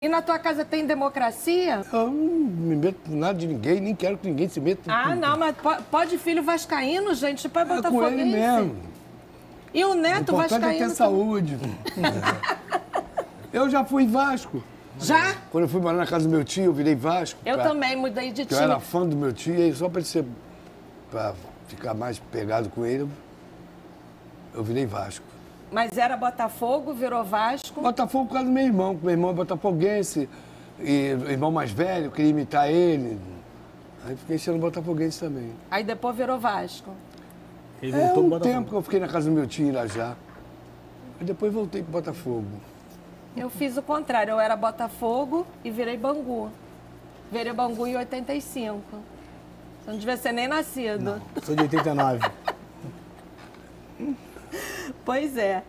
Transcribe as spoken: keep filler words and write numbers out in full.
E na tua casa tem democracia? Eu não me meto com nada de ninguém, nem quero que ninguém se meta. Ah, não, mas pode filho vascaíno, gente, pode botar fogo nele mesmo. E o neto vascaíno... O importante é ter saúde. Eu já fui Vasco. Já? Quando eu fui morar na casa do meu tio, eu virei Vasco. Eu também mudei de time. Eu era fã do meu tio, e aí só pra, ser, pra ficar mais pegado com ele, eu virei Vasco. Mas era Botafogo, virou Vasco? Botafogo por causa do meu irmão, porque meu irmão é botafoguense, e o irmão mais velho, queria imitar ele. Aí fiquei sendo botafoguense também. Aí depois virou Vasco? Ele é, voltou um pro tempo que eu fiquei na casa do meu tio, lá já. Aí depois voltei pro Botafogo. Eu fiz o contrário, eu era Botafogo e virei Bangu. Virei Bangu em oitenta e cinco. Você não devia ser nem nascido. Não, sou de oitenta e nove. Pois é.